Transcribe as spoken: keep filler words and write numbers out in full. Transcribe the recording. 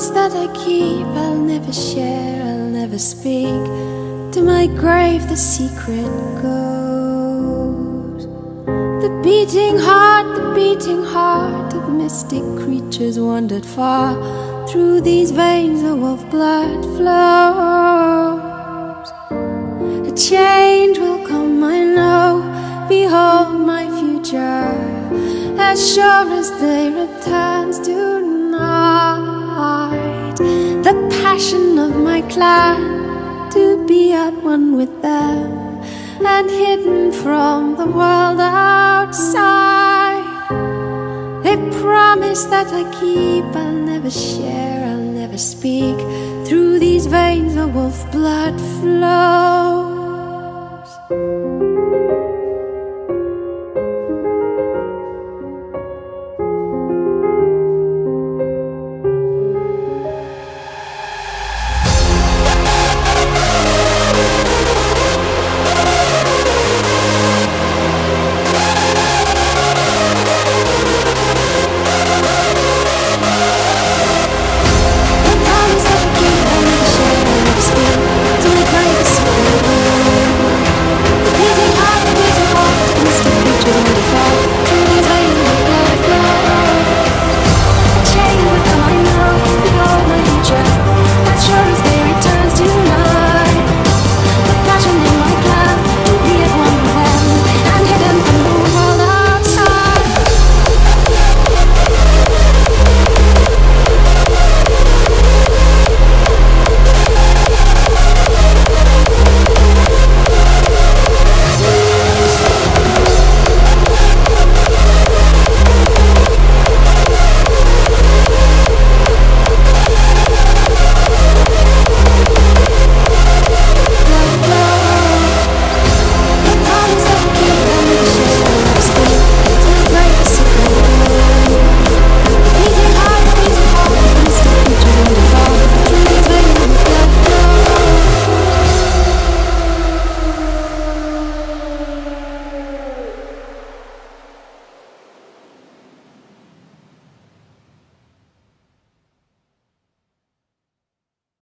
promise that I keep. I'll never share, I'll never speak. To my grave the secret goes. The beating heart, the beating heart of mystic creatures wandered far. Through these veins the wolf blood flows. A change will come, I know. Behold my future, as sure as day returns tonight. The passion of my clan, to be at one with them, and hidden from the world outside. They promise that I keep, I'll never share, I'll never speak. Through these veins the wolf blood flows.